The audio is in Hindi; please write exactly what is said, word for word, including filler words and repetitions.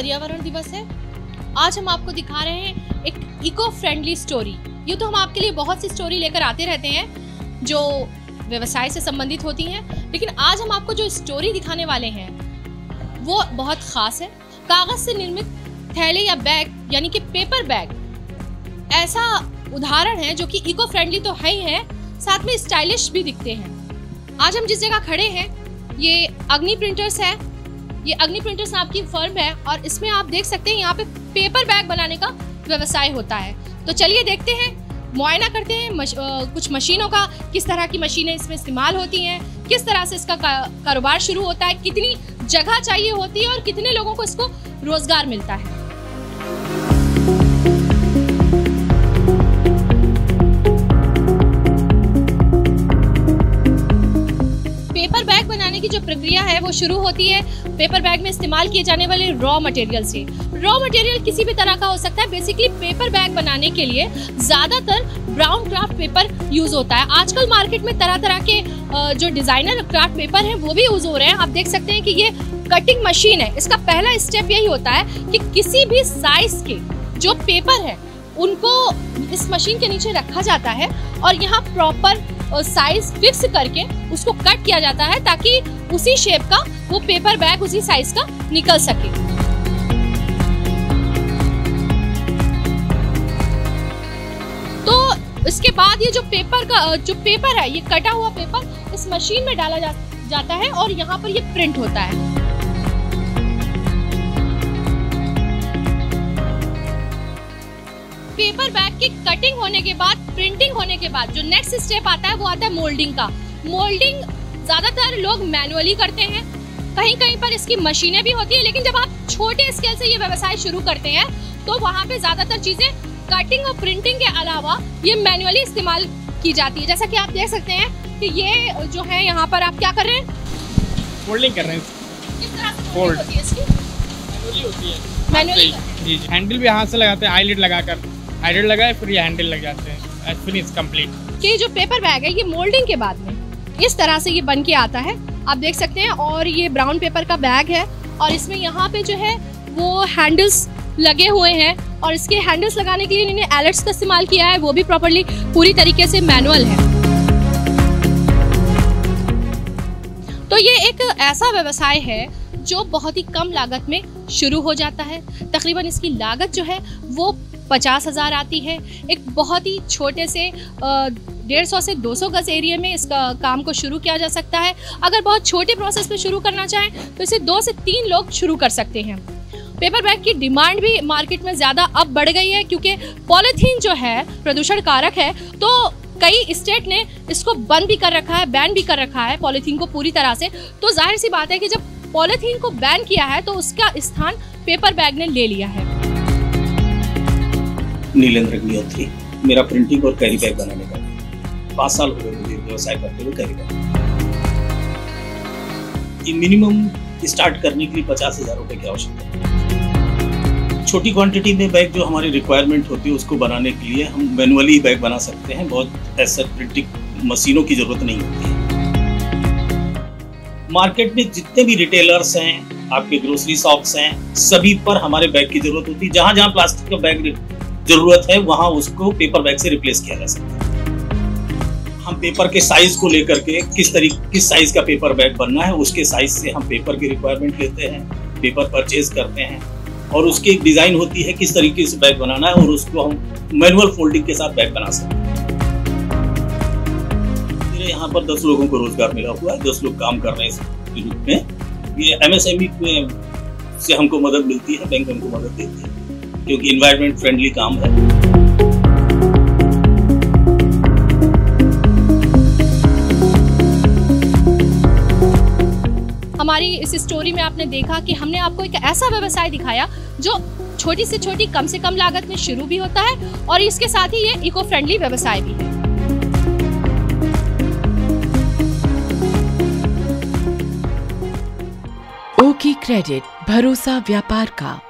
पर्यावरण दिवस है। आज हम आपको दिखा रहे हैं एक इको फ्रेंडली स्टोरी। यूँ तो हम आपके लिए बहुत सी स्टोरी लेकर आते रहते हैं जो व्यवसाय से संबंधित होती हैं, लेकिन आज हम आपको जो स्टोरी दिखाने वाले हैं वो बहुत ख़ास है। कागज़ से निर्मित थैले या बैग यानी कि पेपर बैग ऐसा उदाहरण है जो कि इको फ्रेंडली तो है ही है, साथ में स्टाइलिश भी दिखते हैं। आज हम जिस जगह खड़े हैं ये अग्नि प्रिंटर्स है। ये अग्नि प्रिंटर्स नाम की फर्म है और इसमें आप देख सकते हैं यहाँ पे पेपर बैग बनाने का व्यवसाय होता है। तो चलिए देखते हैं, मुआयना करते हैं मश, आ, कुछ मशीनों का, किस तरह की मशीनें इसमें इस्तेमाल होती हैं, किस तरह से इसका का, कारोबार शुरू होता है, कितनी जगह चाहिए होती है और कितने लोगों को इसको रोजगार मिलता है। पेपर बैग बनाने की जो प्रक्रिया है वो शुरू होती है पेपर बैग में इस्तेमाल किए जाने वाले रॉ मटेरियल से। रॉ मटेरियल किसी भी तरह का हो सकता है। बेसिकली पेपर बैग बनाने के लिए ज़्यादातर ब्राउन क्राफ्ट पेपर यूज़ होता है। आजकल मार्केट में तरह तरह के जो डिज़ाइनर क्राफ्ट पेपर हैं वो भी यूज़ हो रहे हैं। आप देख सकते हैं कि ये कटिंग मशीन है। इसका पहला स्टेप यही होता है कि किसी भी साइज़ के जो पेपर है उनको इस मशीन के नीचे रखा जाता है और यहाँ प्रॉपर साइज फिक्स करके उसको कट किया जाता है ताकि उसी शेप का वो पेपर बैग उसी साइज का निकल सके। तो इसके बाद ये जो पेपर का जो पेपर है ये कटा हुआ पेपर इस मशीन में डाला जा, जाता है और यहाँ पर ये प्रिंट होता है। पेपर बैग की कटिंग होने के बाद, प्रिंटिंग होने के बाद जो नेक्स्ट स्टेप आता है वो आता है मोल्डिंग का। मोल्डिंग ज़्यादातर लोग मैनुअली करते हैं, कहीं कहीं पर इसकी मशीनें भी होती हैं, लेकिन जब आप छोटे स्केल से ये व्यवसाय शुरू करते हैं तो वहाँ पे ज़्यादातर चीज़ें कटिंग और प्रिंटिंग के अलावा ये मैनुअली इस्तेमाल की जाती है। जैसा कि आप देख सकते हैं कि ये जो है यहाँ पर आप क्या कर रहे हैं, मोल्डिंग कर रहे हैं। किस तरह से मोल्डिंग होती है इसकी? मैनुअली होती है। हैंडल भी हाथ से लगाते हैं, आईलिड लगाकर हैंडल लगाए फिर ये हैंडल लग जाते हैं। Finish complete. ये जो पेपर बैग है ये मोल्डिंग के बाद में इस तरह से ये बन के आता है, आप देख सकते हैं। और ये ब्राउन पेपर का बैग है और इसमें यहाँ पे जो है वो हैंडल्स लगे हुए हैं और इसके हैंडल्स लगाने के लिए इन्होंने एलेट्स का इस्तेमाल किया है, वो भी प्रॉपरली पूरी तरीके से मैनुअल है। तो ये एक ऐसा व्यवसाय है जो बहुत ही कम लागत में शुरू हो जाता है। तकरीबन इसकी लागत जो है वो पचास हज़ार आती है। एक बहुत ही छोटे से डेढ़ सौ से दो सौ गज एरिया में इसका काम को शुरू किया जा सकता है। अगर बहुत छोटे प्रोसेस में शुरू करना चाहें तो इसे दो से तीन लोग शुरू कर सकते हैं। पेपर बैग की डिमांड भी मार्केट में ज़्यादा अब बढ़ गई है क्योंकि पॉलीथीन जो है प्रदूषण कारक है, तो कई स्टेट ने इसको बंद भी कर रखा है, बैन भी कर रखा है पॉलीथीन को पूरी तरह से। तो जाहिर सी बात है कि जब पॉलीथीन को बैन किया है तो उसका स्थान पेपर बैग ने ले लिया है। नीलेंद्र अग्निहोत्री, मेरा प्रिंटिंग और कैरी बैग बनाने का पाँच साल हो गए मुझे व्यवसाय करते हुए। कैरी बैग ये मिनिमम स्टार्ट करने के लिए पचास हजार रुपये की आवश्यकता है। छोटी क्वांटिटी में बैग जो हमारी रिक्वायरमेंट होती है उसको बनाने के लिए हम मैनुअली बैग बना सकते हैं। बहुत ऐसा प्रिंटिंग मशीनों की जरूरत नहीं होती है। मार्केट में जितने भी रिटेलर्स हैं, आपके ग्रोसरी शॉप्स हैं, सभी पर हमारे बैग की जरूरत होती है। जहाँ जहाँ प्लास्टिक का बैग जरूरत है वहाँ उसको पेपर बैग से रिप्लेस किया जा सकता है। हम पेपर के साइज को लेकर के किस तरीके किस साइज का पेपर बैग बनना है उसके साइज से हम पेपर की रिक्वायरमेंट लेते हैं, पेपर परचेज करते हैं और उसकी एक डिजाइन होती है किस तरीके से बैग बनाना है और उसको हम मैनुअल फोल्डिंग के साथ बैग बना सकते हैं। यहाँ पर दस लोगों को रोजगार मिला हुआ है, दस लोग काम कर रहे हैं में। ये एम एस एम ई से हमको मदद मिलती है, बैंक हमको मदद देती है क्योंकि इन्वायरमेंट फ्रेंडली काम है। हमारी इस स्टोरी में आपने देखा कि हमने आपको एक ऐसा व्यवसाय दिखाया जो छोटी से छोटी कम से कम लागत में शुरू भी होता है और इसके साथ ही ये इको फ्रेंडली व्यवसाय भी है। ओकी क्रेडिट, भरोसा व्यापार का।